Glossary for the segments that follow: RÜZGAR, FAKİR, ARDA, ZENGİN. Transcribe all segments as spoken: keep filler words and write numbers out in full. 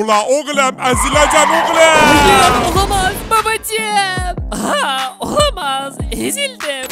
Ula oğlum ezileceksin oğlum. Yok, olamaz babacığım. Aha, olamaz, ezildim.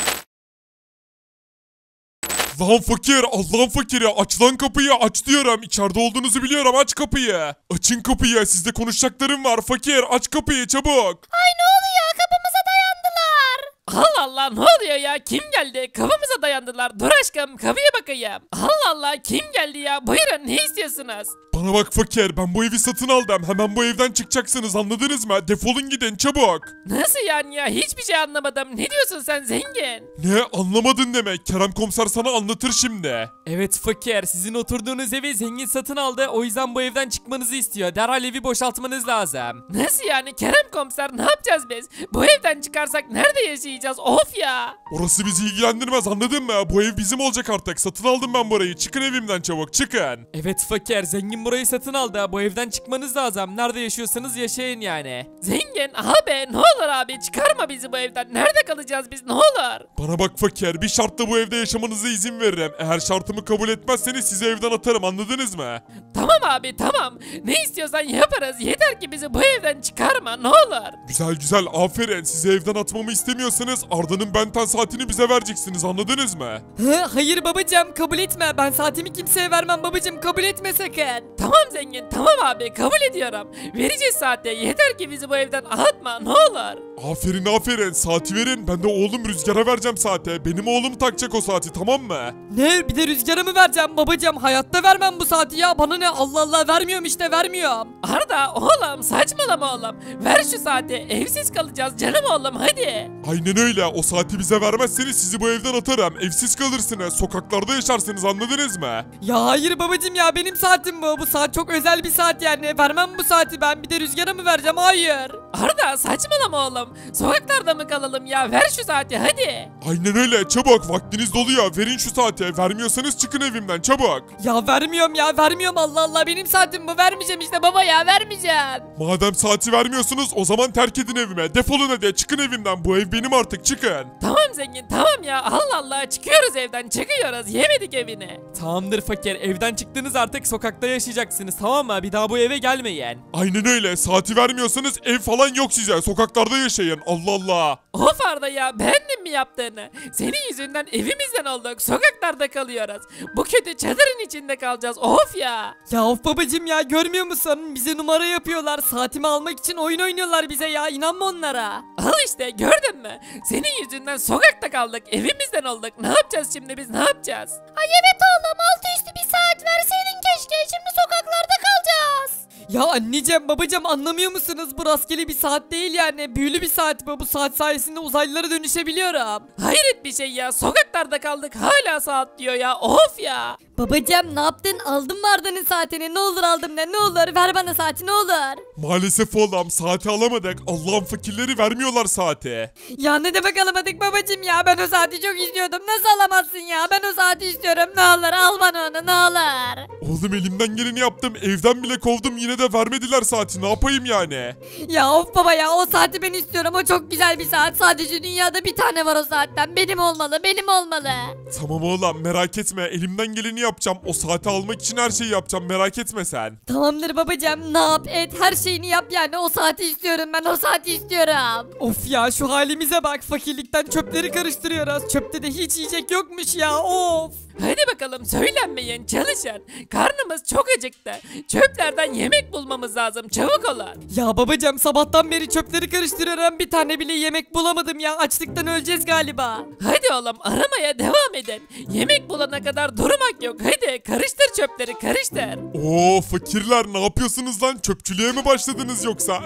Lan fakir, Allah'ın fakiri, aç lan kapıyı, aç diyorum, içeride olduğunuzu biliyorum, aç kapıyı. Açın kapıyı, sizde konuşacaklarım var fakir, aç kapıyı çabuk. Ay ne oluyor, kapımıza dayandılar. Allah Allah, ne oluyor ya, kim geldi, kapımıza dayandılar, dur aşkım kapıya bakayım. Allah Allah, kim geldi ya, buyurun ne istiyorsunuz? Bana bak fakir, ben bu evi satın aldım, hemen bu evden çıkacaksınız, anladınız mı? Defolun gidin çabuk. Nasıl yani ya, hiçbir şey anlamadım, ne diyorsun sen zengin? Ne anlamadın demek, Kerem komiser sana anlatır şimdi. Evet fakir, sizin oturduğunuz evi zengin satın aldı, o yüzden bu evden çıkmanızı istiyor, derhal evi boşaltmanız lazım. Nasıl yani Kerem komiser, ne yapacağız biz? Bu evden çıkarsak nerede yaşayacağız, of ya. Orası bizi ilgilendirmez, anladın mı? Bu ev bizim olacak artık, satın aldım ben burayı, çıkın evimden çabuk, çıkın. Evet fakir, zengin burayı satın aldı. Bu evden çıkmanız lazım. Nerede yaşıyorsanız yaşayın yani. Zengin abi, ne olur abi çıkarma bizi bu evden. Nerede kalacağız biz, ne olur? Bana bak fakir, bir şartla bu evde yaşamanıza izin veririm. Eğer şartımı kabul etmezseniz sizi evden atarım, anladınız mı? Tamam abi tamam. Ne istiyorsan yaparız. Yeter ki bizi bu evden çıkarma, ne olur. Güzel güzel, aferin. Sizi evden atmamı istemiyorsanız Arda'nın benten saatini bize vereceksiniz, anladınız mı? Ha, hayır babacığım, kabul etme. Ben saatimi kimseye vermem babacığım, kabul etme sakın. Tamam zengin, tamam abi, kabul ediyorum. Vereceğiz saati, yeter ki bizi bu evden atma, ne olur. Aferin aferin, saati verin, ben de oğlum Rüzgar'a vereceğim saati. Benim oğlum takacak o saati, tamam mı? Ne, bir de Rüzgar'a mı vereceğim babacığım? Hayatta vermem bu saati ya, bana ne, Allah Allah, vermiyorum işte, vermiyorum. Arda oğlum, saçmalama oğlum, ver şu saati, evsiz kalacağız canım oğlum, hadi. Aynen öyle, o saati bize vermezseniz sizi bu evden atarım, evsiz kalırsınız, sokaklarda yaşarsınız, anladınız mı? Ya hayır babacığım ya, benim saatim bu, bu saat çok özel bir saat yani. Vermem bu saati ben. Bir de Rüzgar'a mı vereceğim? Hayır. Arda saçmalama oğlum. Sokaklarda mı kalalım ya? Ver şu saati hadi. Aynen öyle. Çabuk. Vaktiniz doluyor. Verin şu saati. Vermiyorsanız çıkın evimden. Çabuk. Ya vermiyorum ya. Vermiyorum. Allah Allah. Benim saatim bu. Vermeyeceğim işte baba ya. Vermeyeceğim. Madem saati vermiyorsunuz o zaman terk edin evime. Defolun hadi. Çıkın evimden. Bu ev benim artık. Çıkın. Tamam zengin. Tamam ya. Allah Allah. Çıkıyoruz evden. Çıkıyoruz. Yemedik evini. Tamamdır fakir. Evden çıktınız artık. Sokakta yaşayacaksınız. Tamam mı? Bir daha bu eve gelmeyin. Aynen öyle. Saati vermiyorsanız ev falan yok size. Sokaklarda yaşayın. Allah Allah. Of Arda ya, beğendin mi yaptığını? Senin yüzünden evimizden olduk. Sokaklarda kalıyoruz. Bu kötü çadırın içinde kalacağız. Of ya. Ya of babacığım ya, görmüyor musun? Bize numara yapıyorlar. Saatimi almak için oyun oynuyorlar bize ya. İnanma onlara. Al işte, gördün mü? Senin yüzünden sokakta kaldık. Evimizden olduk. Ne yapacağız şimdi biz? Ne yapacağız? Ay evet oğlum, altı üstü bir saat verseydin keşke. Şimdi sokakta sokaklarda kalacağız. Ya anneciğim babacığım, anlamıyor musunuz? Bu rastgele bir saat değil yani. Büyülü bir saat bu. Bu saat sayesinde uzaylılara dönüşebiliyorum. Hayret bir şey ya. Sokaklarda kaldık hala saat diyor ya. Of ya. Babacığım ne yaptın? Aldım Arda'nın saatini. Ne olur aldım ne? Ne olur? Ver bana saati ne olur. Maalesef oğlum, saati alamadık. Allah'ın fakirleri vermiyorlar saati. Ya ne demek alamadık babacığım ya? Ben o saati çok istiyordum. Nasıl alamazsın ya? Ben o saati istiyorum. Ne olur al bana onu, ne olur. Oğlum elimden geleni yaptım. Evden bile kovdum, yine de vermediler saati. Ne yapayım yani? Ya of baba ya, o saati ben istiyorum. O çok güzel bir saat. Sadece dünyada bir tane var o saatten. Benim olmalı, benim olmalı. Tamam oğlum, merak etme. Elimden geleni yapacağım. O saati almak için her şeyi yapacağım. Merak etme sen. Tamamdır babacığım. Ne yap et, her şeyini yap yani. O saati istiyorum ben. O saati istiyorum. Of ya, şu halimize bak. Fakirlikten çöpleri karıştırıyoruz. Çöpte de hiç yiyecek yokmuş ya. Of. Hadi bakalım, söylenmeyin, çalışın. Karnımız çok acıktı. Çöplerden yemek bulmamız lazım, çabuk olun. Ya babacığım, sabahtan beri çöpleri karıştırıyorum, bir tane bile yemek bulamadım ya. Açlıktan öleceğiz galiba. Hadi oğlum, aramaya devam edin. Yemek bulana kadar durmak yok. Hadi karıştır çöpleri, karıştır. Oo fakirler, ne yapıyorsunuz lan? Çöpçülüğe mi başladınız yoksa?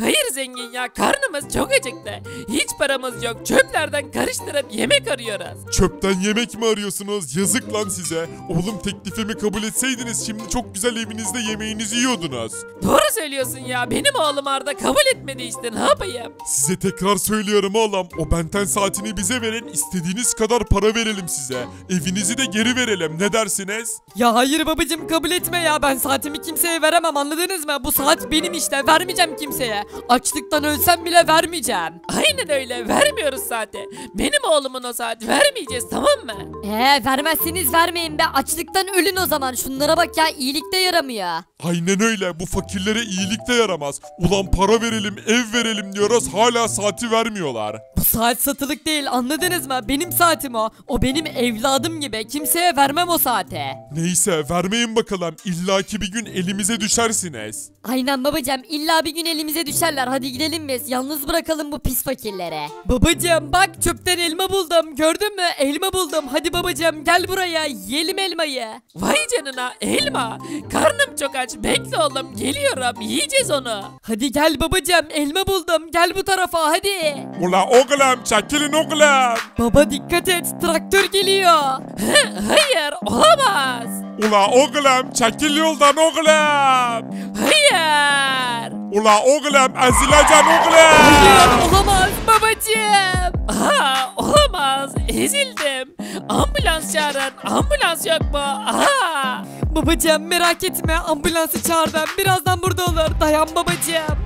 Hayır zengin ya, karnımız çok acıktı. Hiç paramız yok, çöplerden karıştırıp yemek arıyoruz. Çöpten yemek mi arıyorsunuz? Yazık lan size. Oğlum, teklifimi kabul etseydiniz şimdi çok güzel evinizde yemeğinizi yiyordunuz. Doğru söylüyorsun ya. Benim oğlum Arda kabul etmedi işte. Ne yapayım? Size tekrar söylüyorum oğlum. O benten saatini bize verin. İstediğiniz kadar para verelim size. Evinizi de geri verelim. Ne dersiniz? Ya hayır babacığım, kabul etme ya. Ben saatimi kimseye veremem, anladınız mı? Bu saat benim işte. Vermeyeceğim kimseye. Açlıktan ölsem bile vermeyeceğim. Aynen öyle. Vermiyoruz saati. Benim oğlumun o saat. Vermeyeceğiz, tamam mı? Ee vermezseniz vermeyin be, açlıktan ölün o zaman. Şunlara bak ya, iyilik de yaramıyor. Aynen öyle, bu fakirlere iyilik de yaramaz. Ulan para verelim, ev verelim diyoruz, hala saati vermiyorlar. Bu saat satılık değil, anladınız mı? Benim saatim o. O benim evladım gibi, kimseye vermem o saate. Neyse vermeyin bakalım, illaki bir gün elimize düşersiniz. Aynen babacığım, illa bir gün elimize düşerler. Hadi gidelim biz, yalnız bırakalım bu pis fakirlere. Babacığım bak, çöpten elma buldum, gördün mü? Elma buldum, hadi babacığım gel buraya, yiyelim elmayı. Vay canına, elma. Karnım çok aç, bekle oğlum geliyorum, yiyeceğiz onu. Hadi gel babacığım, elma buldum, gel bu tarafa hadi. Ula oğlum, çekilin oğlum. Baba dikkat et, traktör geliyor. Hayır, olamaz. Ula oğlum, çekil yoldan oğlum. Hayır. Ula oğlum, ezileceksin oğlum. Hayır, olamaz babacığım. Aha, olamaz, ezildim. Ambulans çağırın, ambulans yok mu? Aha. Babacığım merak etme, ambulansı çağırdım, birazdan burada olur, dayan babacığım.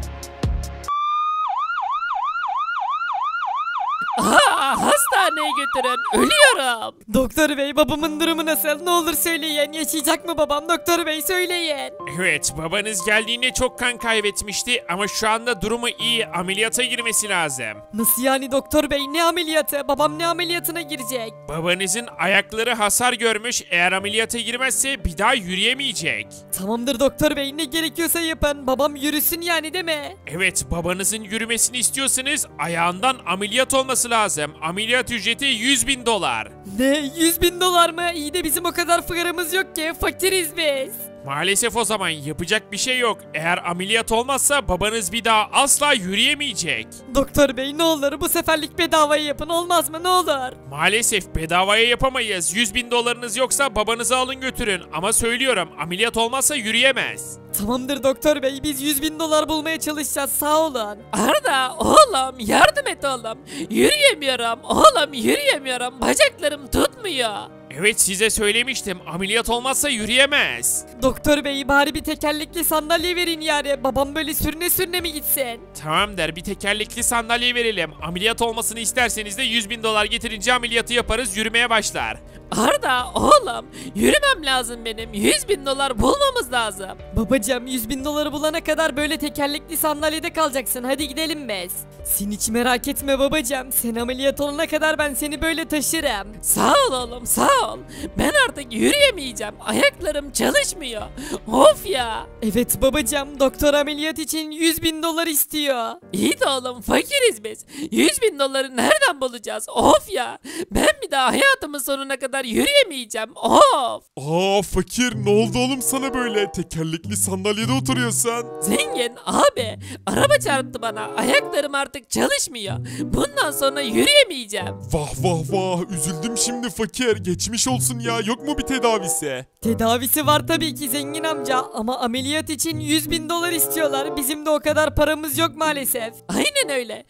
Aha, hastaneye götürün, ölüyorum. Doktor bey, babamın durumu nasıl? Ne olur söyleyin, yaşayacak mı babam? Doktor bey söyleyin. Evet, babanız geldiğinde çok kan kaybetmişti ama şu anda durumu iyi, ameliyata girmesi lazım. Nasıl yani doktor bey, ne ameliyatı? Babam ne ameliyatına girecek? Babanızın ayakları hasar görmüş, eğer ameliyata girmezse bir daha yürüyemeyecek. Tamamdır doktor bey, ne gerekiyorsa yapın, babam yürüsün yani değil mi? Evet, babanızın yürümesini istiyorsanız ayağından ameliyat olması lazım. Ameliyat ücreti yüz bin dolar. Ne? yüz bin dolar mı? İyi de bizim o kadar fıkarımız yok ki. Fakiriz biz. Maalesef o zaman yapacak bir şey yok. Eğer ameliyat olmazsa babanız bir daha asla yürüyemeyecek. Doktor bey ne olur bu seferlik bedavaya yapın, olmaz mı, ne olur? Maalesef bedavaya yapamayız. yüz bin dolarınız yoksa babanızı alın götürün. Ama söylüyorum, ameliyat olmazsa yürüyemez. Tamamdır doktor bey, biz yüz bin dolar bulmaya çalışacağız, sağ olun. Arda oğlum yardım et oğlum. Yürüyemiyorum oğlum, yürüyemiyorum. Bacaklarım tutmuyor. Evet, size söylemiştim, ameliyat olmazsa yürüyemez. Doktor bey bari bir tekerlekli sandalye verin yani, babam böyle sürüne sürüne mi gitsin? Tamam der, bir tekerlekli sandalye verelim. Ameliyat olmasını isterseniz de yüz bin dolar getirince ameliyatı yaparız, yürümeye başlar. Arda oğlum yürümem lazım benim, yüz bin dolar bulmamız lazım. Babacığım yüz bin doları bulana kadar böyle tekerlekli sandalyede kalacaksın, hadi gidelim biz. Sen hiç merak etme babacığım, sen ameliyat olana kadar ben seni böyle taşırım. Sağ ol oğlum, sağ ol. Ben artık yürüyemeyeceğim, ayaklarım çalışmıyor. Of ya. Evet babacığım, doktor ameliyat için yüz bin dolar istiyor. İyi de oğlum fakiriz biz, yüz bin doları nereden bulacağız? Of ya, ben bir daha hayatımın sonuna kadar yürüyemeyeceğim. Of. Aa fakir, ne oldu oğlum sana böyle? Tekerlekli sandalyede oturuyorsan. Zengin abi, araba çarptı bana, ayaklarım artık çalışmıyor. Bundan sonra yürüyemeyeceğim. Vah vah vah, üzüldüm şimdi fakir. Geçmiş olsun ya, yok mu bir tedavisi? Tedavisi var tabii ki zengin amca, ama ameliyat için yüz bin dolar istiyorlar. Bizim de o kadar paramız yok maalesef. Aynen öyle.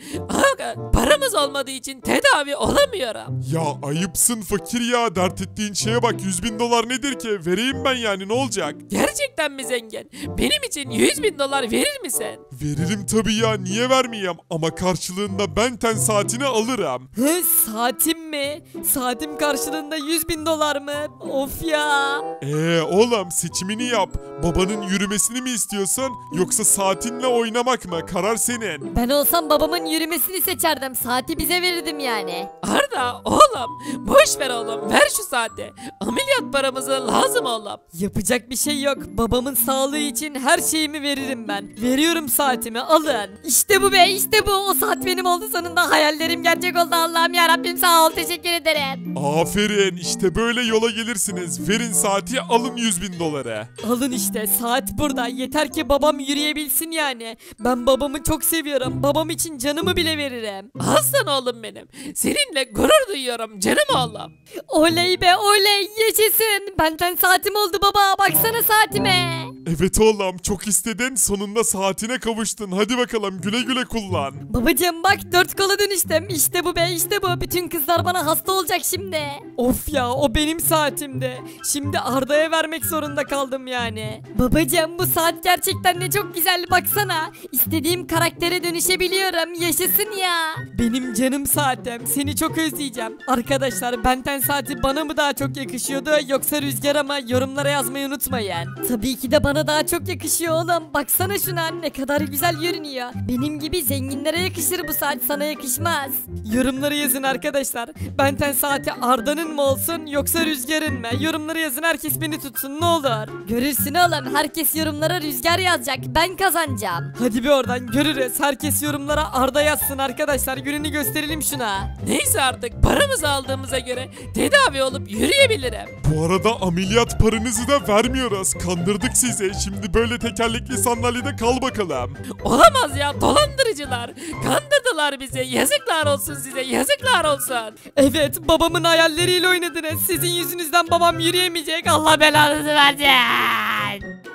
Paramız olmadığı için tedavi olamıyorum. Ya ayıpsın fakir ya. Dert ettiğin şeye bak, yüz bin dolar nedir ki? Vereyim ben yani, ne olacak? Gerçekten mi zengin? Benim için yüz bin dolar verir misin? Veririm tabii ya, niye vermeyeyim? Ama karşılığında ben ten saatini alırım. He, saatim mi? Saatim karşılığında yüz bin dolar mı? Of ya. Eee oğlum seçimini yap. Babanın yürümesini mi istiyorsun yoksa saatinle oynamak mı? Karar senin. Ben olsam babamın yürümesini seçerdim. Saati bize verirdim yani. Arda oğlum boş ver oğlum. Ver şu saati. Ameliyat paramıza lazım oğlum. Yapacak bir şey yok. Babamın sağlığı için her şeyimi veririm ben. Veriyorum saatimi, alın. İşte bu be, işte bu. O saat benim oldu sonunda. Hayallerim gerçek oldu. Allah'ım yarabbim sağ ol, teşekkür ederim. Aferin, işte böyle yola gelirsiniz. Verin saati, alın yüz bin dolara. Alın işte, saat burada. Yeter ki babam yürüyebilsin yani. Ben babamı çok seviyorum. Babam için canımı bile veririm. Aslan oğlum benim. Seninle gurur duyuyorum canım oğlum. Oley be oley, yaşasın. Benden saatim oldu baba, baksana saatime. Evet oğlum, çok istedin, sonunda saatine kavuştun. Hadi bakalım, güle güle kullan. Babacığım bak, dört kola dönüştüm. İşte bu be, işte bu. Bütün kızlar bana hasta olacak şimdi. Of ya, o benim saatimdi. Şimdi Arda'ya vermek zorunda kaldım yani. Babacığım bu saat gerçekten de çok güzel, baksana. İstediğim karaktere dönüşebiliyorum. Yaşasın ya. Benim canım saatim, seni çok özleyeceğim. Arkadaşlar, benden saati bana mı daha çok yakışıyordu yoksa Rüzgar'a mı? Yorumlara yazmayı unutmayın. Tabii ki de bana daha çok yakışıyor oğlum. Baksana şuna, ne kadar güzel görünüyor. Benim gibi zenginlere yakışır bu saat, sana yakışmaz. Yorumlara yazın arkadaşlar. Benten saati Arda'nın mı olsun yoksa Rüzgar'ın mı? Yorumlara yazın, herkes beni tutsun ne olur. Görürsün oğlum, herkes yorumlara Rüzgar yazacak. Ben kazanacağım. Hadi bir oradan, görürüz. Herkes yorumlara Arda yazsın arkadaşlar. Gününü gösterelim şuna. Neyse artık paramızı aldığımıza göre tedavi olup yürüyebilirim. Bu arada ameliyat paranızı da vermiyoruz. Kandırdık sizi. Şimdi böyle tekerlekli sandalyede kal bakalım. Olamaz ya, dolandırıcılar. Kandırdılar bizi. Yazıklar olsun size. Yazıklar olsun. Evet, babamın hayalleriyle oynadınız. Sizin yüzünüzden babam yürüyemeyecek. Allah belanızı versin.